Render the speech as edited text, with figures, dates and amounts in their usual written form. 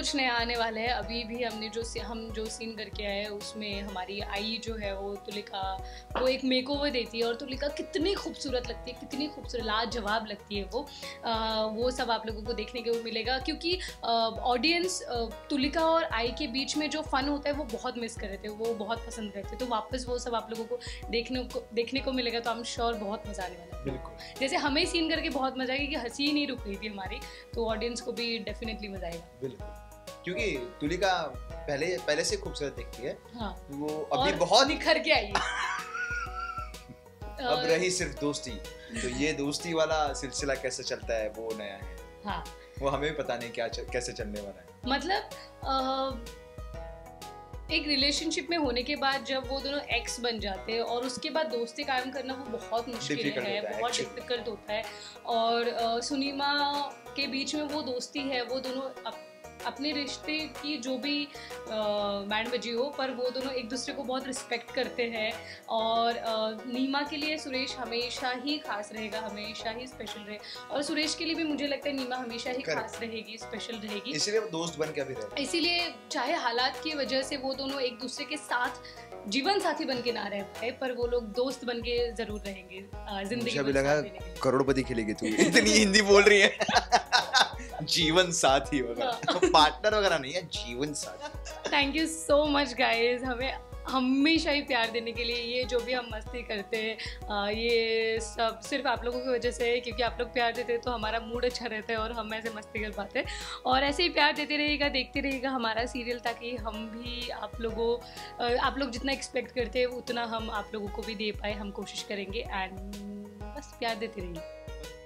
कुछ नया आने वाला है। अभी भी हम जो सीन करके आए उसमें हमारी आई जो है वो तुलिका को एक मेकओवर देती है और तुलिका कितनी खूबसूरत लगती है, कितनी खूबसूरत लाजवाब लगती है वो सब आप लोगों को देखने को मिलेगा, क्योंकि ऑडियंस तुलिका और आई के बीच में जो फ़न होता है वो बहुत मिस कर रहे थे, वो बहुत पसंद करते, तो वापस वो सब आप लोगों को देखने को मिलेगा। तो आई एम श्योर बहुत मज़ा आने वाला है। बिल्कुल जैसे हमें सीन करके बहुत मज़ा आएगा कि हंसी ही नहीं रुक रही थी हमारी, तो ऑडियंस को भी डेफिनेटली मज़ा आएगा। बिल्कुल, क्योंकि तुलिका पहले से खूबसूरत दिखती है। हाँ। वो अभी बहुत निखर के आई है। अब रही सिर्फ दोस्ती, तो ये दोस्ती वाला सिलसिला कैसे चलता है वो नया है। हाँ। वो हमें भी पता नहीं कैसे चलने वाला है। मतलब एक रिलेशनशिप में होने के बाद जब वो दोनों एक्स बन जाते हैं और उसके बाद दोस्ती कायम करना वो बहुत मुश्किल है, बहुत डिफिकल्ट होता है। और सुनीमा के बीच में वो दोस्ती है, वो दोनों अपने रिश्ते की जो भी बैंड बजी हो पर वो दोनों एक दूसरे को बहुत रिस्पेक्ट करते हैं। और नीमा के लिए सुरेश हमेशा ही खास रहेगा, हमेशा ही स्पेशल रहे, और सुरेश के लिए भी मुझे लगता है नीमा हमेशा ही खास रहेगी, स्पेशल रहेगी, इसीलिए दोस्त बन के भी रहे। इसीलिए चाहे हालात की वजह से वो दोनों एक दूसरे के साथ जीवन साथी बन के ना रह पाए पर वो लोग दोस्त बन के जरूर रहेंगे जिंदगी। करोड़पति खेलेगी तू, इतनी हिंदी बोल रही है। जीवन साथी वगैरह, पार्टनर वगैरह नहीं है, जीवन साथी। Thank you so much guys, हमें हमेशा ही प्यार देने के लिए। ये जो भी हम मस्ती करते हैं ये सब सिर्फ आप लोगों की वजह से है, क्योंकि आप लोग प्यार देते हैं तो हमारा मूड अच्छा रहता है और हम ऐसे मस्ती कर पाते हैं। और ऐसे ही प्यार देते रहिएगा, देखते रहिएगा हमारा सीरियल, ताकि हम भी आप लोग जितना एक्सपेक्ट करते हैं उतना हम आप लोगों को भी दे पाए। हम कोशिश करेंगे एंड बस प्यार देते रहिए।